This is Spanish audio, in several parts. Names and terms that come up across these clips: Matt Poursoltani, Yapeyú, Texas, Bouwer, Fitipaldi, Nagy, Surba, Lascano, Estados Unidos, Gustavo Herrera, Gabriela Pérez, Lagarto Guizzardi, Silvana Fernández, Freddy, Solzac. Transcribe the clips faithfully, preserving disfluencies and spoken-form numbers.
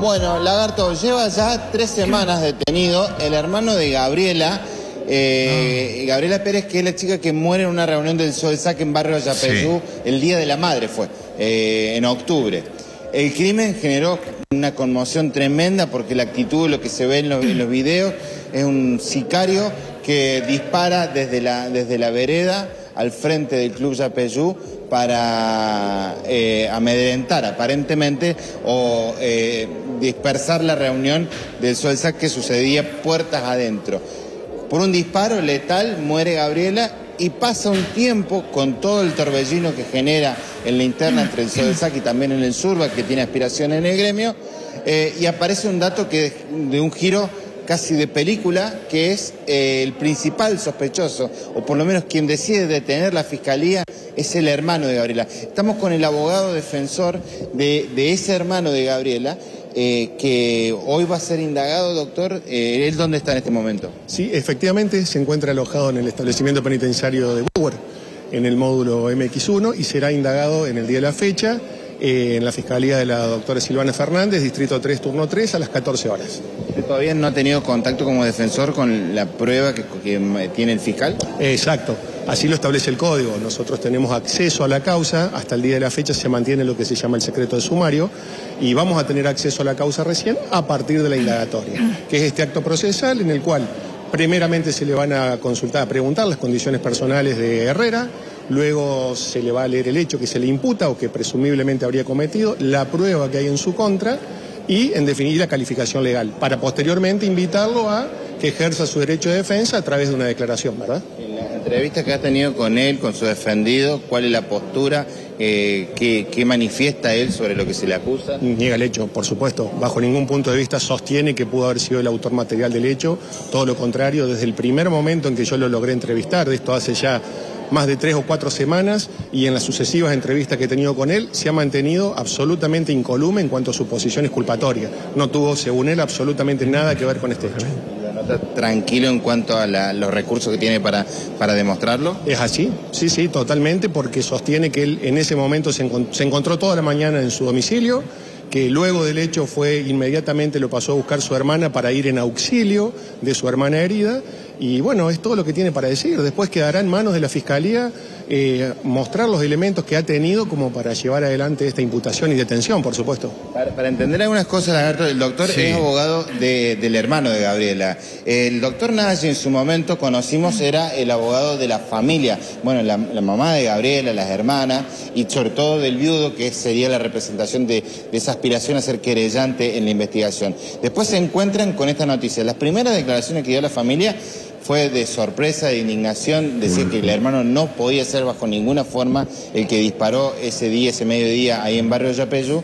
Bueno, Lagarto, lleva ya tres semanas detenido el hermano de Gabriela, eh, Gabriela Pérez, que es la chica que muere en una reunión del Solzac en barrio Yapeyú, sí, el Día de la Madre fue, eh, en octubre. El crimen generó una conmoción tremenda porque la actitud, lo que se ve en los, en los videos, es un sicario que dispara desde la, desde la vereda al frente del club Yapeyú para eh, amedrentar aparentemente o eh, dispersar la reunión del Solzac que sucedía puertas adentro. Por un disparo letal muere Gabriela y pasa un tiempo con todo el torbellino que genera en la interna entre el Solzac y también en el Surba, que tiene aspiraciones en el gremio, eh, y aparece un dato que de un giro casi de película, que es eh, el principal sospechoso, o por lo menos quien decide detener la fiscalía, es el hermano de Gabriela. Estamos con el abogado defensor de, de ese hermano de Gabriela, eh, que hoy va a ser indagado, doctor. Eh, ¿Él dónde está en este momento? Sí, efectivamente se encuentra alojado en el establecimiento penitenciario de Bouwer, en el módulo M X uno, y será indagado en el día de la fecha, Eh, en la Fiscalía de la doctora Silvana Fernández, Distrito tres, Turno tres, a las catorce horas. ¿Todavía no ha tenido contacto como defensor con la prueba que, que tiene el fiscal? Exacto, así lo establece el código. Nosotros tenemos acceso a la causa, hasta el día de la fecha se mantiene lo que se llama el secreto de sumario, y vamos a tener acceso a la causa recién a partir de la indagatoria, que es este acto procesal en el cual primeramente se le van a consultar, a preguntar las condiciones personales de Herrera. Luego se le va a leer el hecho que se le imputa o que presumiblemente habría cometido, la prueba que hay en su contra y, en definitiva, la calificación legal, para posteriormente invitarlo a que ejerza su derecho de defensa a través de una declaración, ¿verdad? En las entrevistas que has tenido con él, con su defendido, ¿cuál es la postura eh, que, que manifiesta él sobre lo que se le acusa? Niega el hecho, por supuesto. Bajo ningún punto de vista sostiene que pudo haber sido el autor material del hecho. Todo lo contrario, desde el primer momento en que yo lo logré entrevistar, de esto hace ya más de tres o cuatro semanas, y en las sucesivas entrevistas que he tenido con él, se ha mantenido absolutamente incolume en cuanto a su posición exculpatoria. No tuvo, según él, absolutamente nada que ver con este hecho. ¿La nota tranquilo en cuanto a la, los recursos que tiene para, para demostrarlo? Es así, sí, sí, totalmente, porque sostiene que él en ese momento se, encont- se encontró toda la mañana en su domicilio, que luego del hecho fue inmediatamente lo pasó a buscar su hermana para ir en auxilio de su hermana herida. Y bueno, es todo lo que tiene para decir. Después quedará en manos de la Fiscalía eh, mostrar los elementos que ha tenido como para llevar adelante esta imputación y detención, por supuesto. Para, para entender algunas cosas, Lagarto, el doctor sí. es abogado de, del hermano de Gabriela. El doctor Nagy, en su momento, conocimos, era el abogado de la familia. Bueno, la, la mamá de Gabriela, las hermanas, y sobre todo del viudo, que sería la representación de, de esas aspiración a ser querellante en la investigación. Después se encuentran con esta noticia. Las primeras declaraciones que dio la familia fue de sorpresa, de indignación, decir que el hermano no podía ser bajo ninguna forma el que disparó ese día, ese mediodía, ahí en barrio Yapeyú.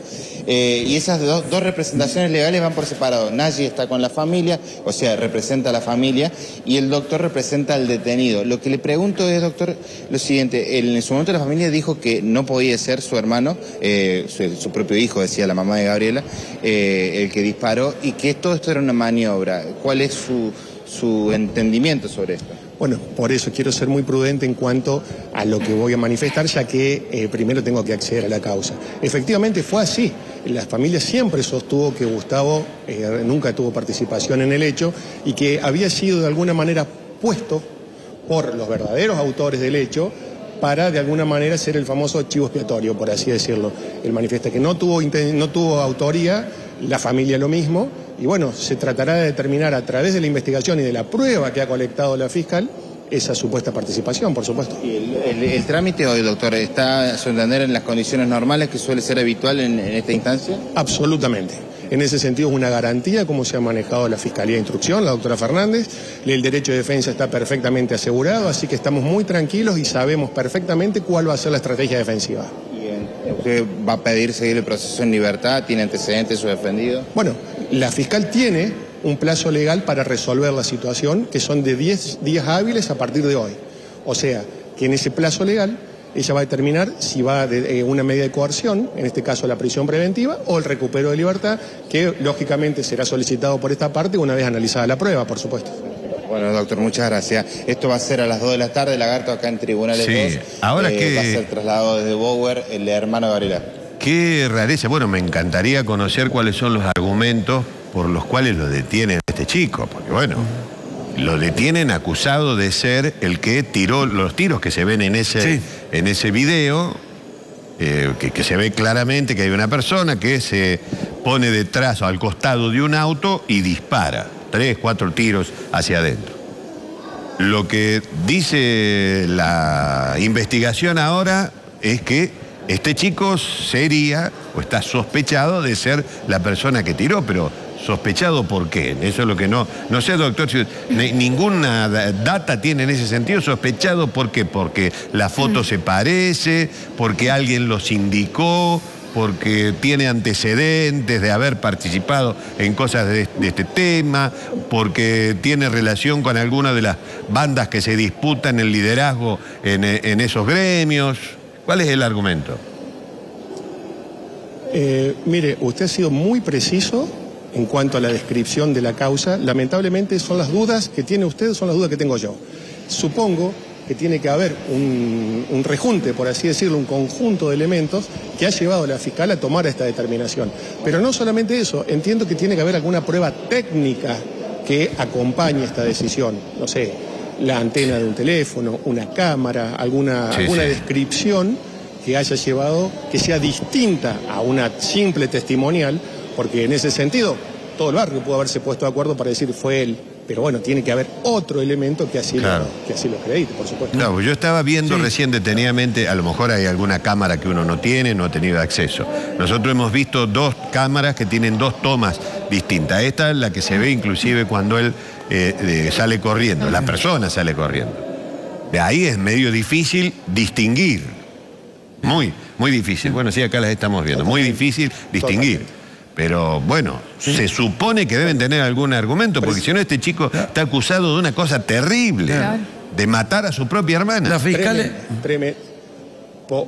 Eh, y esas do, dos representaciones legales van por separado. Nagy está con la familia, o sea, representa a la familia, y el doctor representa al detenido. Lo que le pregunto es, doctor, lo siguiente. En su momento la familia dijo que no podía ser su hermano, eh, su, su propio hijo, decía la mamá de Gabriela, eh, el que disparó, y que todo esto era una maniobra. ¿Cuál es su, su entendimiento sobre esto? Bueno, por eso quiero ser muy prudente en cuanto a lo que voy a manifestar, ya que eh, primero tengo que acceder a la causa. Efectivamente fue así. La familia siempre sostuvo que Gustavo eh, nunca tuvo participación en el hecho y que había sido de alguna manera puesto por los verdaderos autores del hecho para de alguna manera ser el famoso chivo expiatorio, por así decirlo. Él manifiesta que no tuvo, no tuvo autoría, la familia lo mismo, y bueno, se tratará de determinar a través de la investigación y de la prueba que ha colectado la fiscal esa supuesta participación, por supuesto. ¿Y el, el, el trámite hoy, doctor, está a su entender en las condiciones normales que suele ser habitual en, en esta instancia? Absolutamente. En ese sentido es una garantía como se ha manejado la Fiscalía de Instrucción, la doctora Fernández. El derecho de defensa está perfectamente asegurado, así que estamos muy tranquilos y sabemos perfectamente cuál va a ser la estrategia defensiva. ¿Usted va a pedir seguir el proceso en libertad? ¿Tiene antecedentes su defendido? Bueno, la fiscal tiene un plazo legal para resolver la situación, que son de diez días hábiles a partir de hoy. O sea, que en ese plazo legal ella va a determinar si va de eh, una medida de coerción, en este caso la prisión preventiva, o el recupero de libertad, que lógicamente será solicitado por esta parte una vez analizada la prueba, por supuesto. Bueno, doctor, muchas gracias. Esto va a ser a las dos de la tarde, Lagarto, acá en Tribunales dos. Sí. Ahora eh, que va a ser trasladado desde Bouwer el hermano de Gabriela. Qué rareza. Bueno, me encantaría conocer cuáles son los argumentos por los cuales lo detienen a este chico. Porque bueno, lo detienen acusado de ser el que tiró los tiros que se ven en ese, sí. en ese video. Eh, que, que se ve claramente que hay una persona que se pone detrás o al costado de un auto y dispara tres, cuatro tiros hacia adentro. Lo que dice la investigación ahora es que este chico sería o está sospechado de ser la persona que tiró, pero ¿sospechado por qué? Eso es lo que no... No sé, doctor, si ni, ninguna data tiene en ese sentido. ¿Sospechado por qué? Porque la foto se parece, porque alguien los indicó, porque tiene antecedentes de haber participado en cosas de, de este tema, porque tiene relación con alguna de las bandas que se disputan el liderazgo en, en esos gremios. ¿Cuál es el argumento? Eh, mire, usted ha sido muy preciso en cuanto a la descripción de la causa. Lamentablemente son las dudas que tiene usted, son las dudas que tengo yo. Supongo que tiene que haber un, un rejunte, por así decirlo, un conjunto de elementos que ha llevado a la fiscal a tomar esta determinación. Pero no solamente eso, entiendo que tiene que haber alguna prueba técnica que acompañe esta decisión. No sé, la antena de un teléfono, una cámara, alguna, sí, alguna sí. descripción que haya llevado, que sea distinta a una simple testimonial, porque en ese sentido todo el barrio pudo haberse puesto de acuerdo para decir fue él. Pero bueno, tiene que haber otro elemento que así, claro. lo, que así lo acredite, por supuesto. No, yo estaba viendo sí. recién detenidamente, a lo mejor hay alguna cámara que uno no tiene, no ha tenido acceso. Nosotros hemos visto dos cámaras que tienen dos tomas distintas. Esta es la que se ve inclusive cuando él eh, eh, sale corriendo, la persona sale corriendo. De ahí es medio difícil distinguir. Muy, muy difícil. Bueno, sí, acá las estamos viendo. Muy difícil distinguir. Totalmente. Pero bueno, sí. se supone que deben tener algún argumento, porque si no este chico está acusado de una cosa terrible, claro. de matar a su propia hermana. La fiscal... Treme, treme. Por,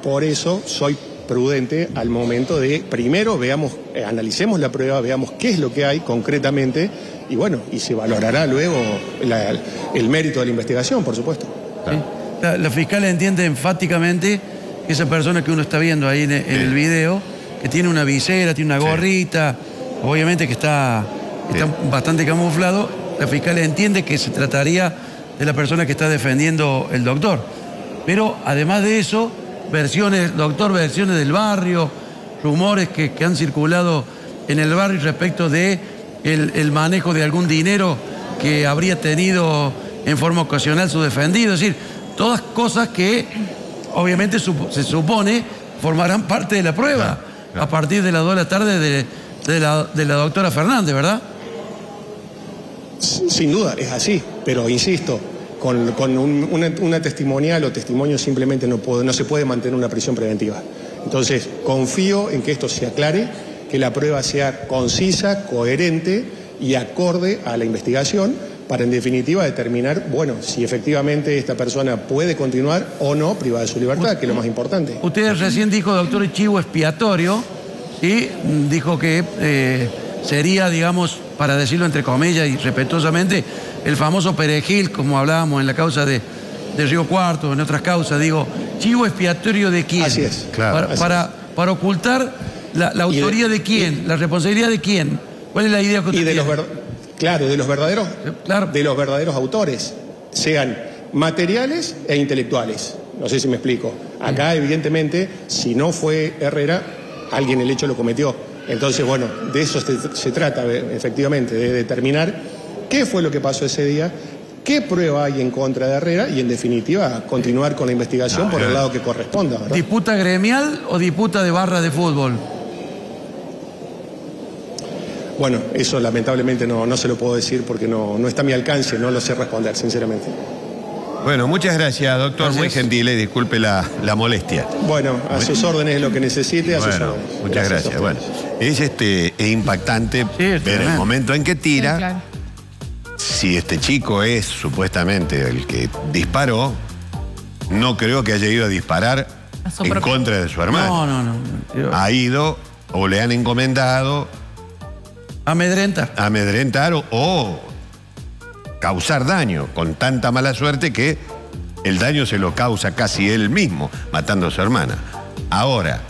por eso soy prudente al momento de, primero veamos, eh, analicemos la prueba, veamos qué es lo que hay concretamente, y bueno, y se valorará luego la, el mérito de la investigación, por supuesto. Claro. Sí. La, la fiscal entiende enfáticamente que esa persona que uno está viendo ahí en, en sí. el video... que tiene una visera, tiene una gorrita, sí. obviamente que está, está sí. bastante camuflado. La fiscal entiende que se trataría de la persona que está defendiendo el doctor. Pero además de eso, versiones, doctor, versiones del barrio, rumores que, que han circulado en el barrio respecto de el, el manejo de algún dinero que habría tenido en forma ocasional su defendido. Es decir, todas cosas que obviamente se supone formarán parte de la prueba. Sí. A partir de las dos de la tarde de, de, la, de la doctora Fernández, ¿verdad? Sin duda, es así. Pero insisto, con, con un, una, una testimonial o testimonio simplemente no, puedo, no se puede mantener una prisión preventiva. Entonces, confío en que esto se aclare, que la prueba sea concisa, coherente y acorde a la investigación para, en definitiva, determinar, bueno, si efectivamente esta persona puede continuar o no privada de su libertad, que es lo más importante. Usted recién dijo, doctor, chivo expiatorio, y dijo que eh, sería, digamos, para decirlo entre comillas y respetuosamente, el famoso perejil, como hablábamos en la causa de, de Río Cuarto, en otras causas, digo, chivo expiatorio de quién. Así es, claro. Para, así para, es. para ocultar la, la autoría de, de quién, y, la responsabilidad de quién. ¿Cuál es la idea que usted y de tiene? Los Claro, de los verdaderos, claro. de los verdaderos autores, sean materiales e intelectuales. No sé si me explico. Acá, evidentemente, si no fue Herrera, alguien el hecho lo cometió. Entonces, bueno, de eso se, se trata, efectivamente, de determinar qué fue lo que pasó ese día, qué prueba hay en contra de Herrera y, en definitiva, continuar con la investigación no, por el lado que corresponda, ¿verdad? ¿Disputa gremial o disputa de barra de fútbol? Bueno, eso lamentablemente no, no se lo puedo decir porque no, no está a mi alcance, no lo sé responder, sinceramente. Bueno, muchas gracias, doctor. Gracias. Muy gentil, y disculpe la, la molestia. Bueno, a bueno. sus órdenes lo que necesite, a bueno, sus órdenes. Muchas gracias. gracias. Bueno, es este, es impactante sí, es ver el momento en que tira. Sí, claro. Si este chico es supuestamente el que disparó, no creo que haya ido a disparar a en propia. contra de su hermano. No, no, no. Yo... Ha ido o le han encomendado... Amedrentar. Amedrentar o, o causar daño, con tanta mala suerte que el daño se lo causa casi él mismo, matando a su hermana. Ahora,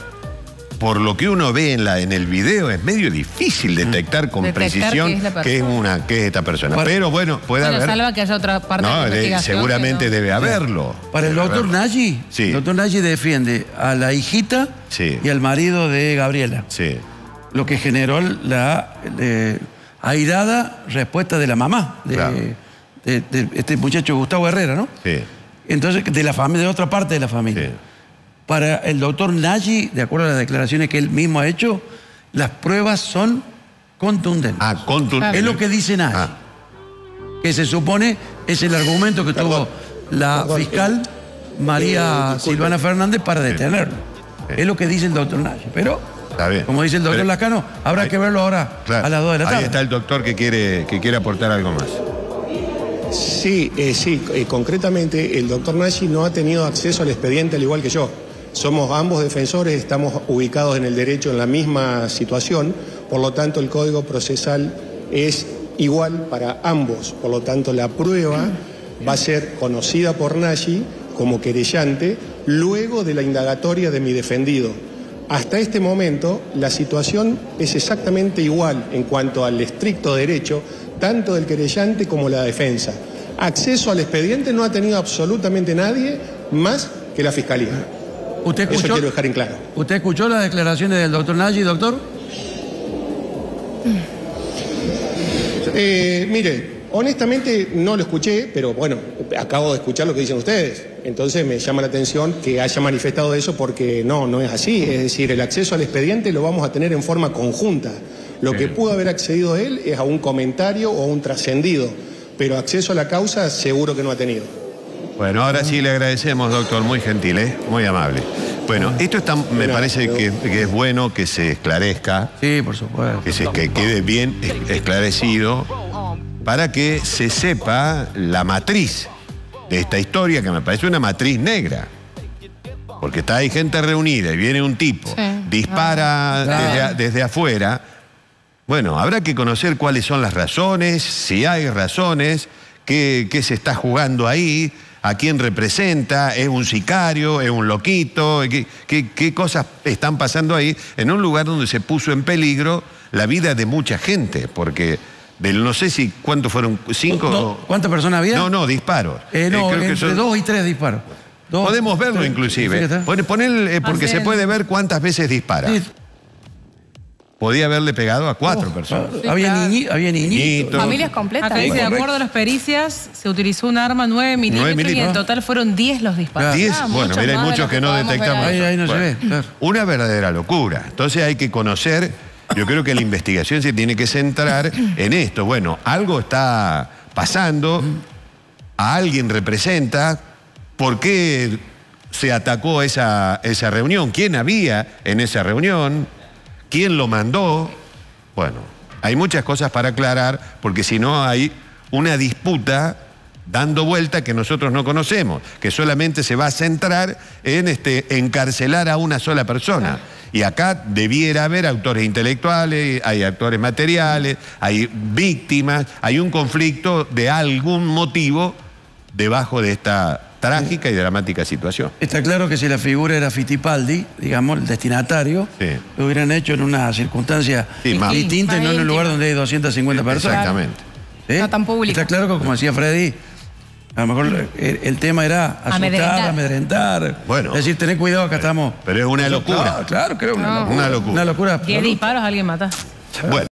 por lo que uno ve en, la, en el video, es medio difícil detectar con detectar precisión que es, que es una que es esta persona. Por, Pero bueno, puede bueno, haber... salva que haya otra parte no, de la investigación. Seguramente no. debe haberlo. Para el doctor Nagy, sí. el doctor Nagy defiende a la hijita sí. y al marido de Gabriela. Sí. Lo que generó la eh, airada respuesta de la mamá, de, claro. de, de este muchacho Gustavo Herrera, ¿no? Sí. Entonces, de la familia, de otra parte de la familia. Sí. Para el doctor Nagy, de acuerdo a las declaraciones que él mismo ha hecho, las pruebas son contundentes. Ah, contundentes. Es lo que dice Nagy. Ah. Que se supone es el argumento que Perdón. tuvo la Perdón. fiscal María eh, Silvana Fernández para detenerlo. Sí. Es lo que dice el doctor Nagy. Pero... Está bien. Como dice el doctor Lascano, habrá ahí, que verlo ahora claro, a las dos de la tarde. Ahí está el doctor que quiere, que quiere aportar algo más. Sí, eh, sí, eh, concretamente el doctor Nagy no ha tenido acceso al expediente al igual que yo. Somos ambos defensores, estamos ubicados en el derecho en la misma situación, por lo tanto el código procesal es igual para ambos, por lo tanto la prueba va a ser conocida por Nagy como querellante luego de la indagatoria de mi defendido. Hasta este momento la situación es exactamente igual en cuanto al estricto derecho, tanto del querellante como la defensa. Acceso al expediente no ha tenido absolutamente nadie más que la Fiscalía. ¿Usted escuchó? Eso quiero dejar en claro. ¿Usted escuchó las declaraciones del doctor Nagy, doctor? Eh, mire, honestamente no lo escuché, pero bueno, acabo de escuchar lo que dicen ustedes. Entonces me llama la atención que haya manifestado eso porque no, no es así. Es decir, el acceso al expediente lo vamos a tener en forma conjunta. Lo que pudo haber accedido él es a un comentario o a un trascendido, pero acceso a la causa seguro que no ha tenido. Bueno, ahora sí le agradecemos, doctor, muy gentil, ¿eh? Muy amable. Bueno, esto está, me parece que, que es bueno que se esclarezca. Sí, por supuesto. Que, se, que quede bien esclarecido para que se sepa la matriz de esta historia, que me parece una matriz negra. Porque está ahí gente reunida y viene un tipo, sí, dispara claro. desde, a, desde afuera. Bueno, habrá que conocer cuáles son las razones, si hay razones, qué, qué se está jugando ahí, a quién representa, es un sicario, es un loquito, qué, qué, qué cosas están pasando ahí en un lugar donde se puso en peligro la vida de mucha gente, porque... Del, no sé si cuántos fueron, cinco... No, ¿cuántas personas había? No, no, disparos. Eh, no, eh, creo entre que son... dos y tres disparos. Dos, Podemos verlo tres, inclusive. Pon, ponel, eh, porque se puede ver cuántas veces dispara. Sí. Podía haberle pegado a cuatro oh, personas. Sí, había claro. niñi, había niñitos. niñitos. Familias completas. Acá dice, bueno, de acuerdo a las pericias, se utilizó un arma nueve milímetros y en total fueron diez los disparos. Claro. Ah, bueno, mira, hay muchos que, que no detectamos. Ahí, ahí no bueno, se ve. Claro. Una verdadera locura. Entonces hay que conocer... Yo creo que la investigación se tiene que centrar en esto. Bueno, algo está pasando, a alguien representa, ¿por qué se atacó esa, esa reunión? ¿Quién había en esa reunión? ¿Quién lo mandó? Bueno, hay muchas cosas para aclarar, porque si no hay una disputa dando vuelta que nosotros no conocemos, que solamente se va a centrar en este, encarcelar a una sola persona. Y acá debiera haber autores intelectuales, hay autores materiales, hay víctimas, hay un conflicto de algún motivo debajo de esta trágica y dramática situación. Está claro que si la figura era Fitipaldi, digamos, el destinatario, sí. lo hubieran hecho en una circunstancia sí, más, distinta y no en un lugar donde hay doscientas cincuenta personas. Exactamente. ¿Sí? No tan público. Está claro que, como decía Freddy, a lo mejor el, el tema era asustar, amedrentar. amedrentar bueno, es decir, tener cuidado, acá estamos. Pero es una locura. Claro, claro, creo que es una locura. Una locura. Diez disparos, alguien mata. Bueno.